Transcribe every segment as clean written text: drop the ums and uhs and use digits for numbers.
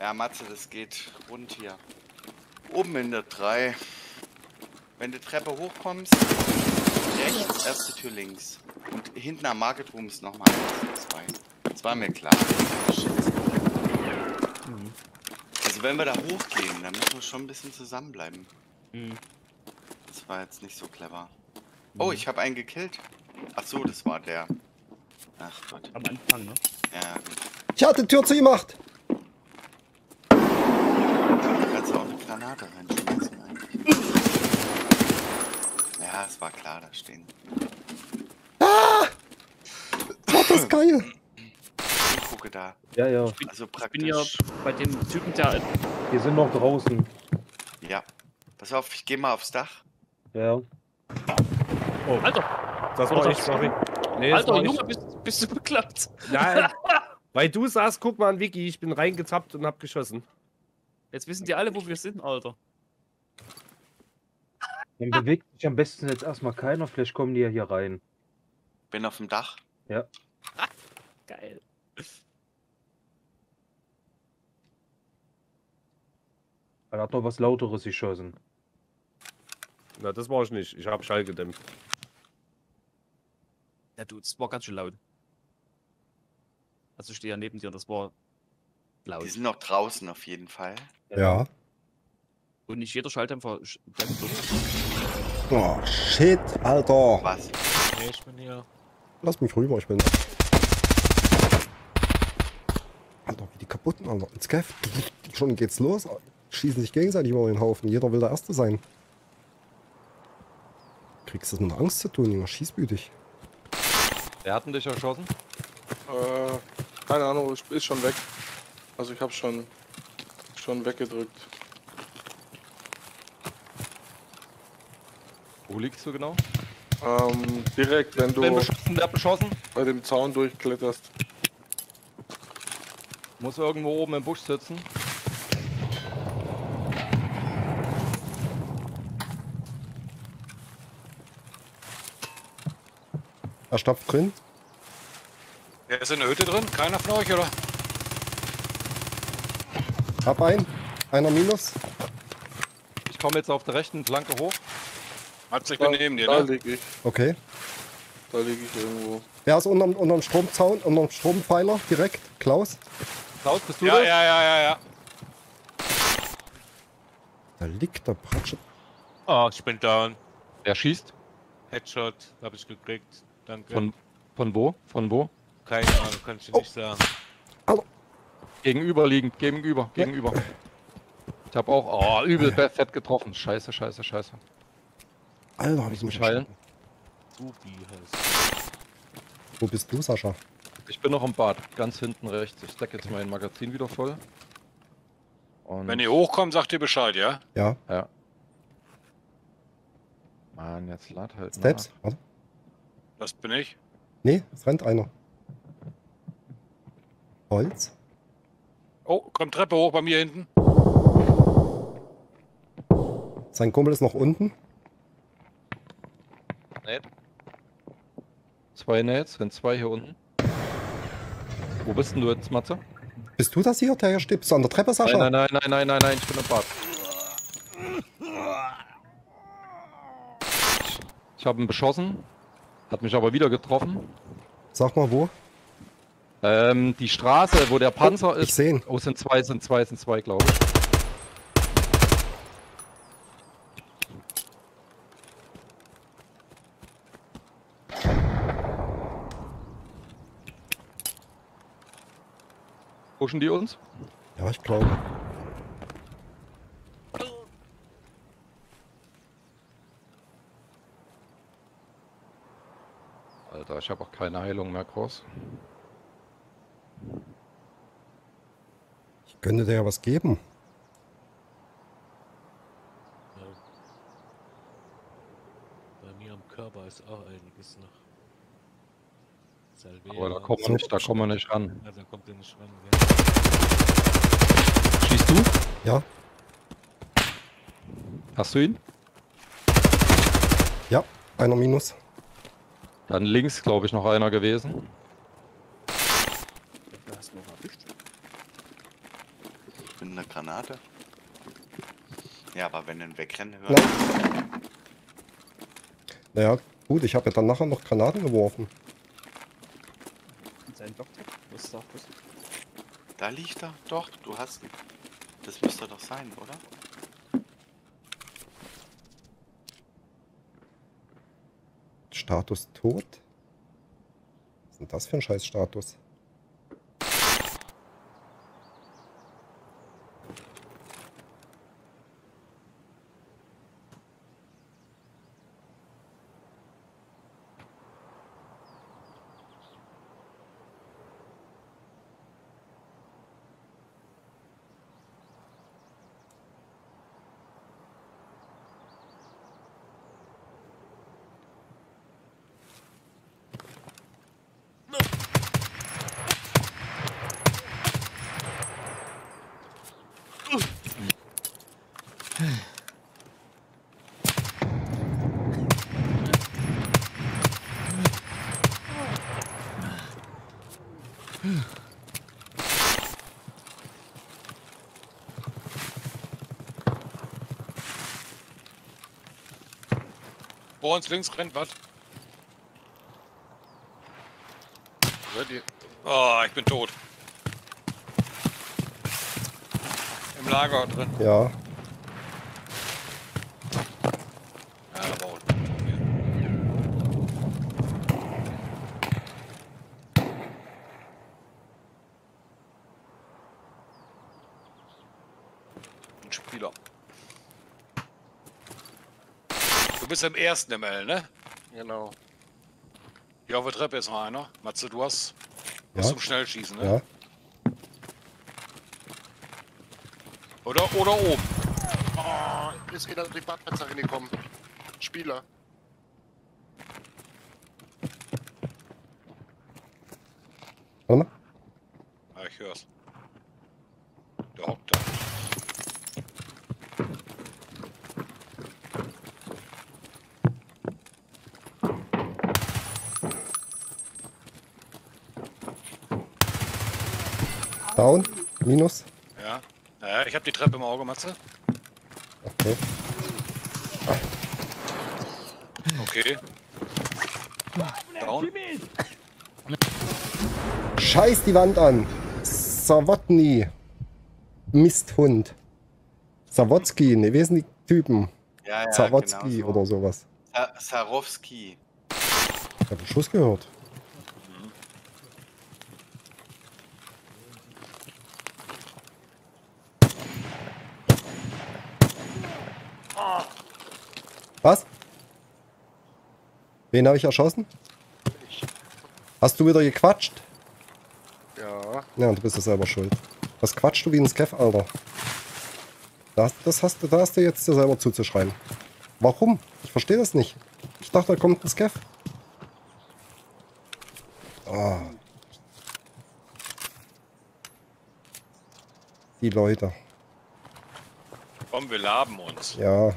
Ja, Matze, das geht rund hier. Oben in der 3. Wenn du Treppe hochkommst, rechts, erste Tür links. Und hinten am Market Room ist nochmal 2. Das war mir klar. Mhm. Also wenn wir da hochgehen, dann müssen wir schon ein bisschen zusammenbleiben. Mhm. Das war jetzt nicht so clever. Mhm. Oh, ich habe einen gekillt. Ach so, das war der. Ach Gott. Am Anfang, ne? Ja, gut. Ich hatte die Tür zugemacht. Granate reinschmeißen eigentlich. Ja, es war klar, da stehen. Ah! War das geil! Ich gucke da. Ja, ja. Also praktisch. Ich bin ja bei dem Typen da. Wir sind noch draußen. Ja. Pass auf, ich gehe mal aufs Dach. Ja. Oh. Alter! Das war ich, sorry. Nee, Alter, Junge, bist du beklappt? Nein. Weil du sagst, guck mal an Vicky, ich bin reingetappt und hab geschossen. Jetzt wissen die alle, wo wir sind, Alter. Dann bewegt sich am besten jetzt erstmal keiner, vielleicht kommen die ja hier rein. Bin auf dem Dach. Ja. Geil. Er hat noch was Lauteres geschossen. Na, das war ich nicht. Ich habe Schall gedämpft. Ja, du, das war ganz schön laut. Also ich stehe ja neben dir und das war laut. Die sind noch draußen auf jeden Fall. Ja. Und nicht jeder Schalldämpfer. Oh, shit, Alter. Was? Nee, ich bin hier. Lass mich rüber, ich bin. Alter, wie die kaputten, Alter. Ins Kev. Schon geht's los. Schießen sich gegenseitig über den Haufen. Jeder will der Erste sein. Kriegst das mit Angst zu tun, Junge. Schießbütig. Wer hat denn dich erschossen? Keine Ahnung, ist schon weg. Also ich hab schon weggedrückt. Wo liegst du genau? Direkt, wenn du... Wer hat beschossen? Bei dem Zaun durchkletterst. Muss irgendwo oben im Busch sitzen. Er stopft drin. Der ist in der Hütte drin? Keiner von euch, oder? Hab einen. Einer minus. Ich komme jetzt auf der rechten Flanke hoch. Matze, ich bin neben dir, ne? Da lieg ich. Okay. Da lieg ich irgendwo. Wer ist unterm Stromzaun, unterm Strompfeiler direkt? Klaus? Klaus, bist du da? Ja. Da liegt der Bratsche. Oh, ich bin down. Wer schießt? Headshot habe ich gekriegt. Danke. Von wo? Von wo? Keine Ahnung, kann ich dir nicht sagen. Hallo. Gegenüberliegend, gegenüber. Ich hab auch, übel fett getroffen. Scheiße. Alter, hab ich mich heilen. Wo bist du, Sascha? Ich bin noch im Bad, ganz hinten rechts. Ich decke jetzt mein Magazin wieder voll. Und wenn ihr hochkommt, sagt ihr Bescheid, ja? Ja. Mann, jetzt lad halt nach. Steps, warte. Das bin ich. Nee, es rennt einer. Holz. Oh, kommt Treppe hoch bei mir hinten. Sein Kumpel ist noch unten. Nate. 2 Nates, sind 2 hier unten. Wo bist denn du jetzt, Matze? Bist du das hier, der hier steht? Bist du an der Treppe, Sascha? Nein, ich bin im Bad. Ich habe ihn beschossen, hat mich aber wieder getroffen. Sag mal wo. Die Straße, wo der Panzer ist. Ich sehen. Oh, sind zwei, glaube ich. Pushen die uns? Ja, ich glaube. Alter, ich habe auch keine Heilung mehr groß. Ich könnte dir ja was geben. Ja. Bei mir am Körper ist auch einiges noch. Salvea. Aber da kommen wir nicht ran. Ja, da kommt der nicht ran. Ja. Schießt du? Ja. Hast du ihn? Ja, einer minus. Dann links, glaube ich, noch einer gewesen. in eine Granate. Ja, aber wenn den wegrennen hört. Naja, gut, ich habe ja dann nachher noch Granaten geworfen. Sein Doktor? Was ist da? Da liegt er. Doch, du hast ihn. Das müsste doch sein, oder? Status tot? Was ist denn das für ein scheiß Status? Vor uns links rennt was. Oh, ich bin tot. Im Lager drin. Ja. Ja, da war unten. Ein Spieler. Du bist im ersten ML, ne? Genau. Ja, auf der Treppe ist noch einer. Matze, du hast was ja zum Schnellschießen, ne? Ja. Oder oben. Oh, ist in die Badplätze reingekommen. Spieler. Warte mal. Ja, ich hör's. Der hockt da. Down, minus. Ja, naja, ich hab die Treppe im Auge, Matze. Okay. Okay. Down. Scheiß die Wand an. Sawotny. Misthund. Sawotski, ne, wer sind die Typen? Ja, Sawotski genau so oder sowas. Sarowski. Ich hab einen Schuss gehört. Was? Wen habe ich erschossen? Ich. Hast du wieder gequatscht? Ja. Ja, du bist ja selber schuld. Was quatschst du wie ein Skeff, Alter? Da hast du jetzt dir selber zuzuschreiben. Warum? Ich verstehe das nicht. Ich dachte, da kommt ein Skeff. Oh. Die Leute. Komm, wir laben uns. Ja.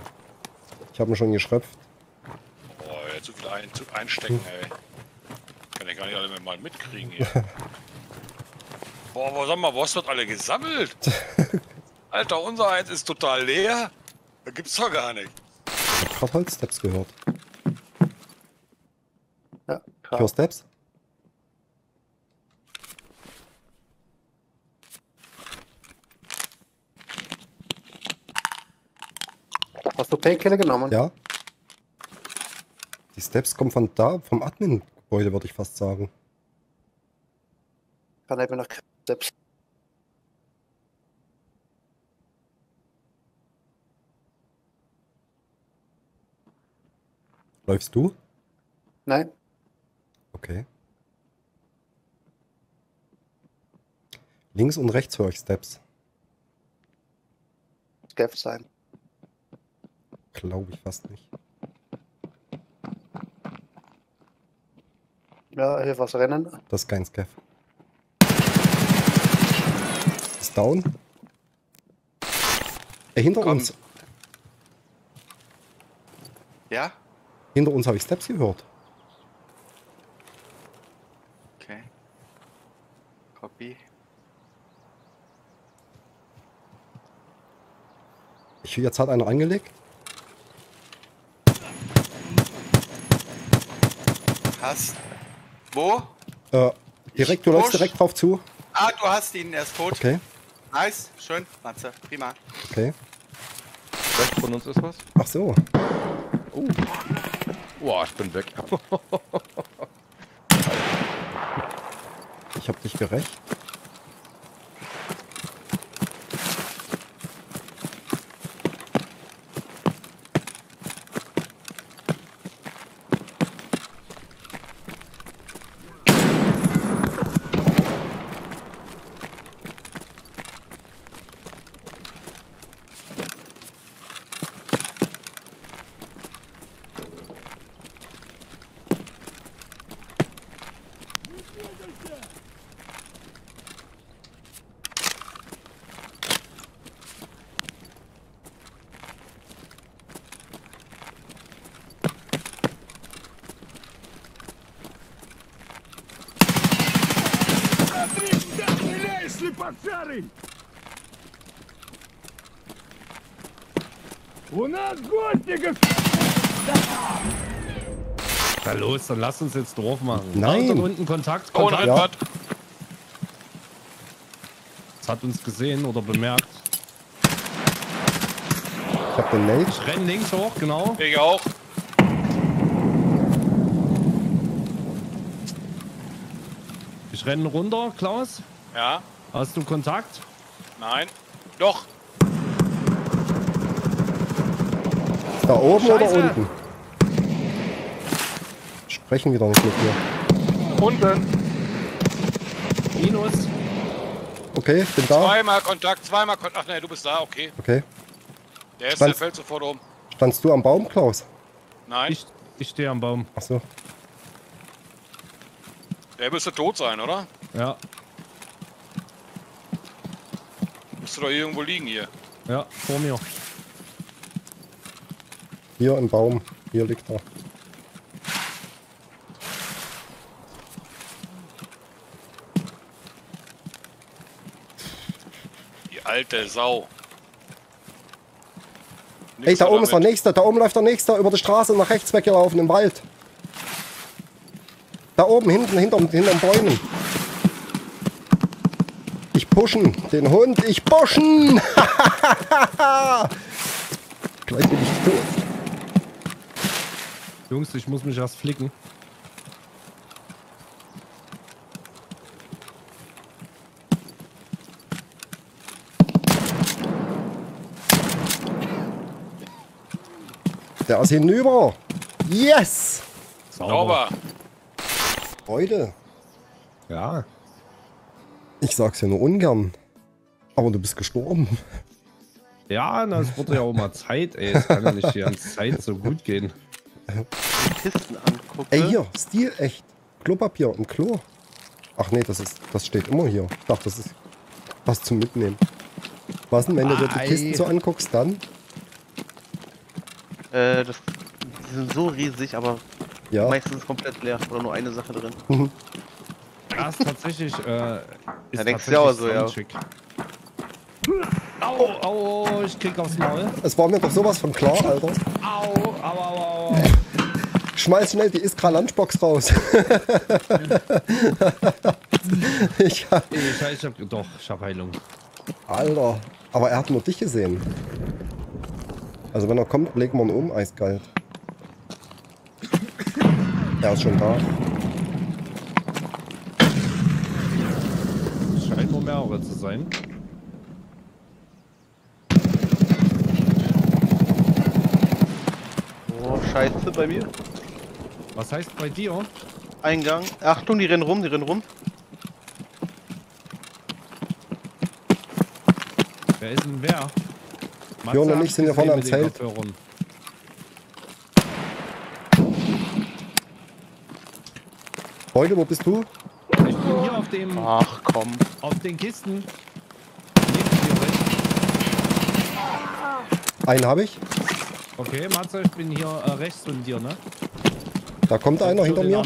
Ich habe ihn schon geschröpft. Oh, er hat so viel einstecken, ey. Kann ich gar nicht alle mal mitkriegen hier. Boah, sag mal, wo hast du das alle gesammelt? Alter, unser Eins ist total leer. Da gibt's doch gar nicht. Ich hab grad Holzsteps gehört. Ja, klar. Für Steps? Hast du Painkiller genommen? Ja. Die Steps kommen von da, vom Admin-Gebäude, würde ich fast sagen. Kann ich mir noch keine Steps. Läufst du? Nein. Okay. Links und rechts höre ich Steps. Steps sein. Glaube ich fast nicht. Ja, hier was rennen. Das ist kein Scav. Ist down. Hinter Komm. Uns. Ja? Hinter uns habe ich Steps gehört. Okay. Copy. Jetzt hat einer angelegt. Hast. Wo? Direkt, du läufst direkt drauf zu. Ah, du hast ihn, er ist tot. Okay. Nice, schön, Matze, prima. Okay. Rechts von uns ist was. Ach so. Oh. Boah, ich bin weg. Ich hab dich gerecht. Na los, dann lass uns jetzt drauf machen. Nein! Da unten Kontakt. Oh nein, ja. Das hat uns gesehen oder bemerkt. Ich hab den Nate. Ich renn links hoch, genau. Ich auch. Ich renne runter, Klaus. Ja. Hast du Kontakt? Nein. Doch. Da oben oder unten? Sprechen wir doch nicht mit dir. Unten. Minus. Okay, ich bin da. Zweimal Kontakt, zweimal Kontakt. Ach nein, du bist da, okay. Okay. Der fällt sofort um. Standst du am Baum, Klaus? Nein. Ich stehe am Baum. Ach so. Der müsste tot sein, oder? Ja. Müsste doch irgendwo liegen hier. Ja, vor mir. Hier im Baum. Hier liegt er. Die alte Sau. Nix hey, da oben ist der Nächste. Da oben läuft der Nächste über die Straße nach rechts weggelaufen im Wald. Da oben, hinten, hinterm Bäumen. Ich pushen. Den Hund. Ich pushen. Gleich bin ich tot. Jungs, ich muss mich erst flicken. Der ist hinüber. Yes! Sauber. Freude. Ja. Ich sag's ja nur ungern. Aber du bist gestorben. Ja, das wurde ja auch mal Zeit, ey. Es kann ja nicht die ganze Zeit so gut gehen. Kisten angucke. Ey, hier, Stil echt. Klopapier im Klo. Ach nee, das steht immer hier. Ich dachte, das ist was zum Mitnehmen. Was denn, wenn du dir die Kisten so anguckst, dann? Die sind so riesig, aber ja, meistens komplett leer oder nur eine Sache drin. Das tatsächlich, ist tatsächlich so, ja. Au, au, ich krieg aufs Maul. Es war mir doch sowas von klar, Alter. Au, au, au, au. Schmeiß schnell die Iskra-Lunchbox raus. ich hab Heilung. Alter, aber er hat nur dich gesehen. Also wenn er kommt, legen wir ihn um, eiskalt. Er ist schon da. Es scheint nur mehrere zu sein. Scheiße bei mir. Was heißt bei dir? Eingang. Achtung, die rennen rum, die rennen rum. Wer ist denn wer? Björn und ich sind ja vorne am Zelt. Heute, wo bist du? Ich bin hier auf dem... Ach komm. Auf den Kisten. Einen habe ich. Okay, Matze, ich bin hier rechts von dir, ne? Da kommt einer hinter mir.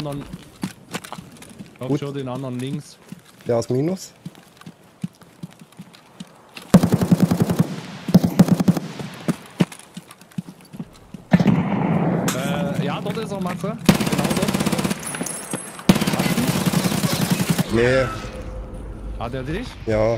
Ich höre den anderen links. Der ist minus. Ja, dort ist er, Matze. Genau dort. Nee. Hat er dich? Ja.